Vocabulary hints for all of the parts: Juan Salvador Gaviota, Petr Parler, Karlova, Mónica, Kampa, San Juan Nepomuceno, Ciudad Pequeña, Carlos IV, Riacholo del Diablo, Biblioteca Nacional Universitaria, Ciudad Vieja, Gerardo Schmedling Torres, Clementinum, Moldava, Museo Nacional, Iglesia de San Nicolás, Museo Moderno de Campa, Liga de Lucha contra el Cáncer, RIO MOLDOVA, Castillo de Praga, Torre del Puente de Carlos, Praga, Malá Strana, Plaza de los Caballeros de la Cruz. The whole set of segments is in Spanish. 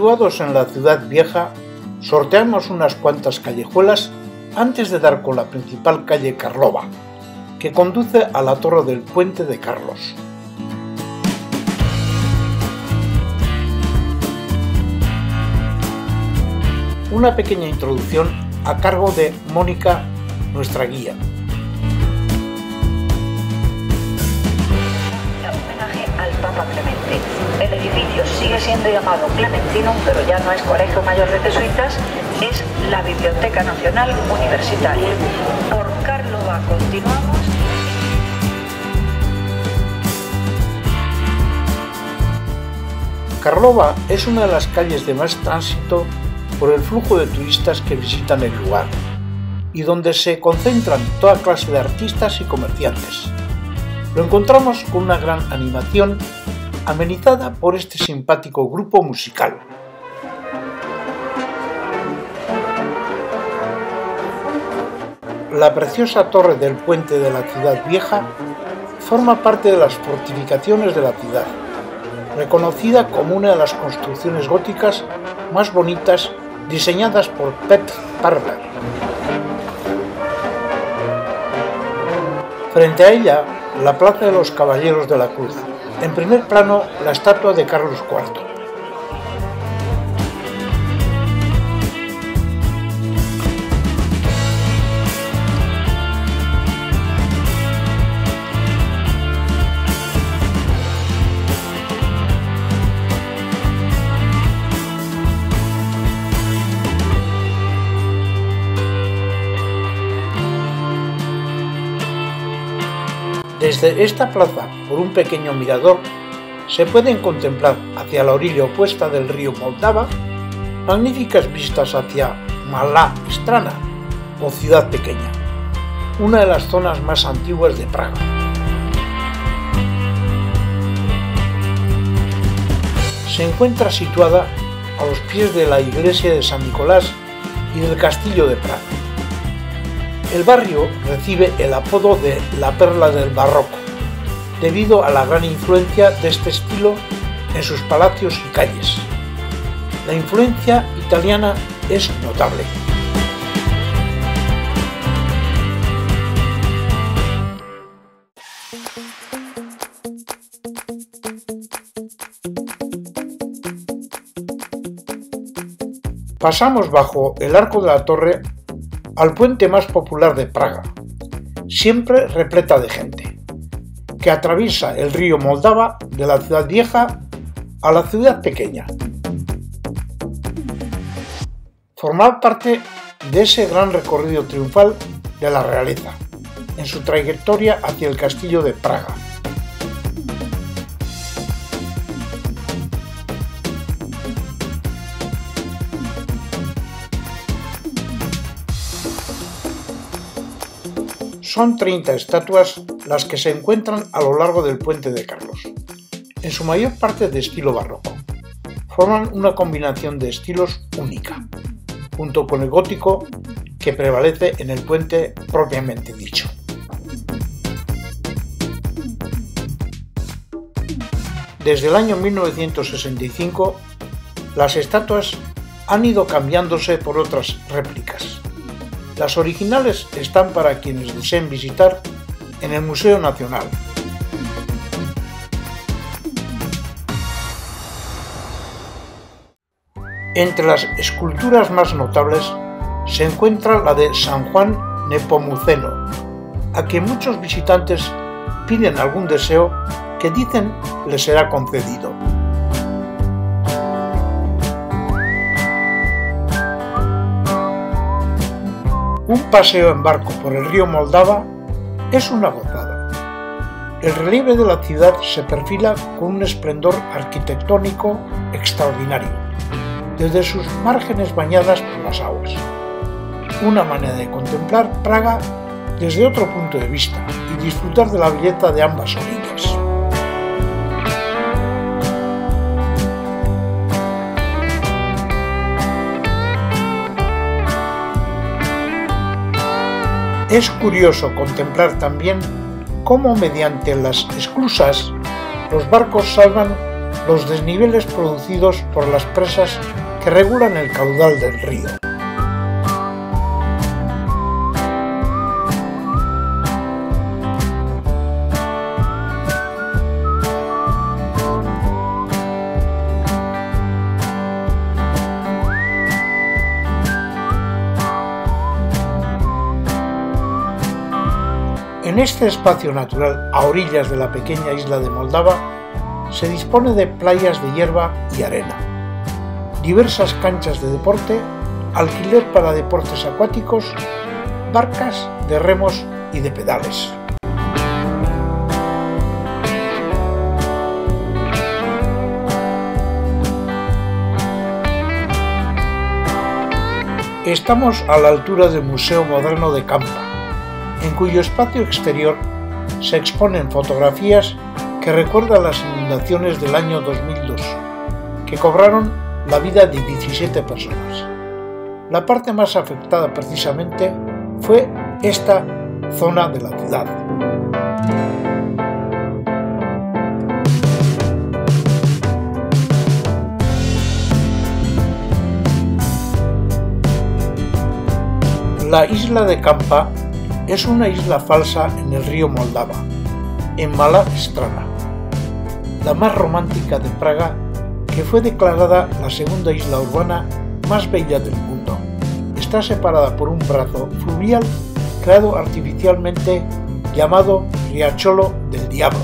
Situados en la ciudad vieja, sorteamos unas cuantas callejuelas antes de dar con la principal calle Karlova, que conduce a la Torre del Puente de Carlos. Una pequeña introducción a cargo de Mónica, nuestra guía. Homenaje al Papa Clemente. El edificio sigue siendo llamado Clementinum, pero ya no es Colegio Mayor de Jesuitas, es la Biblioteca Nacional Universitaria. Por Karlova continuamos. Karlova es una de las calles de más tránsito por el flujo de turistas que visitan el lugar y donde se concentran toda clase de artistas y comerciantes. Lo encontramos con una gran animación amenizada por este simpático grupo musical. La preciosa torre del puente de la ciudad vieja forma parte de las fortificaciones de la ciudad, reconocida como una de las construcciones góticas más bonitas diseñadas por Petr Parler. Frente a ella, la plaza de los Caballeros de la Cruz. En primer plano, la estatua de Carlos IV. Desde esta plaza, por un pequeño mirador, se pueden contemplar hacia la orilla opuesta del río Moldava magníficas vistas hacia Malá Strana, o ciudad pequeña, una de las zonas más antiguas de Praga. Se encuentra situada a los pies de la Iglesia de San Nicolás y del Castillo de Praga. El barrio recibe el apodo de la Perla del Barroco, debido a la gran influencia de este estilo en sus palacios y calles. La influencia italiana es notable. Pasamos bajo el arco de la torre al puente más popular de Praga, siempre repleta de gente, que atraviesa el río Moldava de la ciudad vieja a la ciudad pequeña. Formar parte de ese gran recorrido triunfal de la realeza, en su trayectoria hacia el castillo de Praga. Son 30 estatuas las que se encuentran a lo largo del puente de Carlos, en su mayor parte de estilo barroco. Forman una combinación de estilos única, junto con el gótico que prevalece en el puente propiamente dicho. Desde el año 1965, las estatuas han ido cambiándose por otras réplicas. Las originales están para quienes deseen visitar en el Museo Nacional. Entre las esculturas más notables se encuentra la de San Juan Nepomuceno, a quien muchos visitantes piden algún deseo que dicen les será concedido. Un paseo en barco por el río Moldava es una gozada. El relieve de la ciudad se perfila con un esplendor arquitectónico extraordinario, desde sus márgenes bañadas por las aguas. Una manera de contemplar Praga desde otro punto de vista y disfrutar de la belleza de ambas orillas. Es curioso contemplar también cómo mediante las esclusas los barcos salvan los desniveles producidos por las presas que regulan el caudal del río. En este espacio natural, a orillas de la pequeña isla de Moldava, se dispone de playas de hierba y arena, diversas canchas de deporte, alquiler para deportes acuáticos, barcas de remos y de pedales. Estamos a la altura del Museo Moderno de Campa, en cuyo espacio exterior se exponen fotografías que recuerdan las inundaciones del año 2002, que cobraron la vida de 17 personas. La parte más afectada precisamente fue esta zona de la ciudad. La isla de Kampa es una isla falsa en el río Moldava, en Malá Strana, la más romántica de Praga, que fue declarada la segunda isla urbana más bella del mundo. Está separada por un brazo fluvial creado artificialmente llamado Riacholo del Diablo.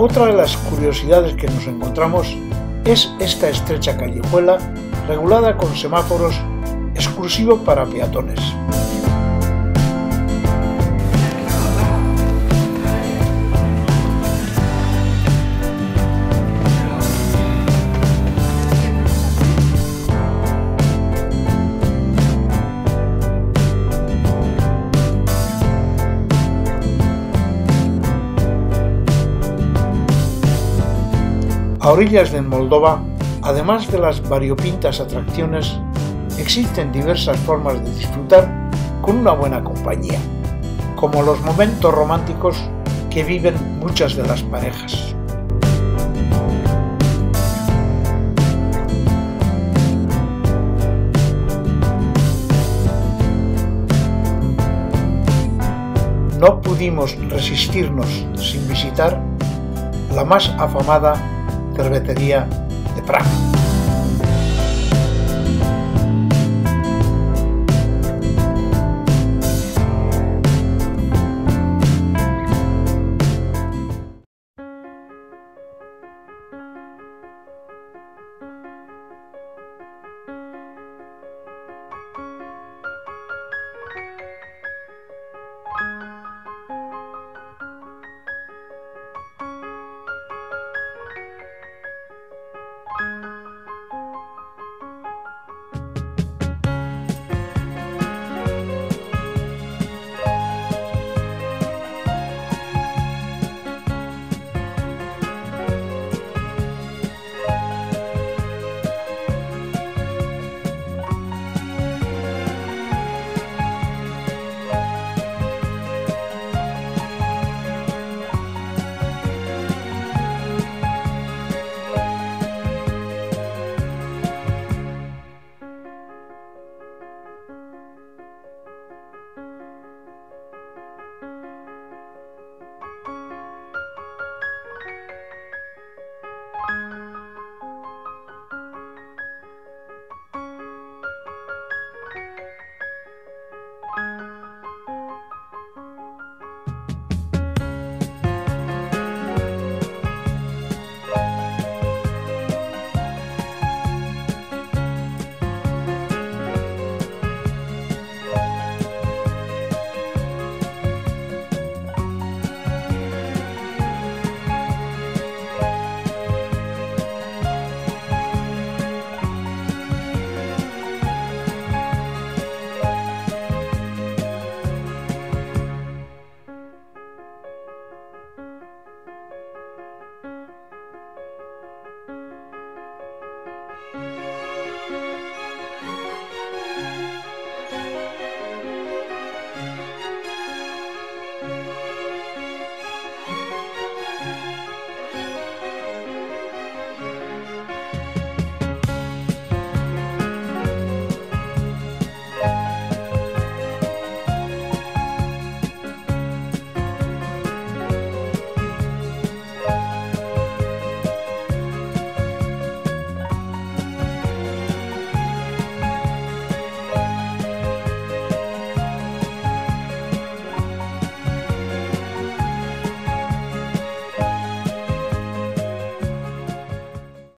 Otra de las curiosidades que nos encontramos es esta estrecha callejuela regulada con semáforos exclusivo para peatones. A orillas de Moldova, además de las variopintas atracciones, existen diversas formas de disfrutar con una buena compañía, como los momentos románticos que viven muchas de las parejas. No pudimos resistirnos sin visitar la más afamada cervecería de Praga.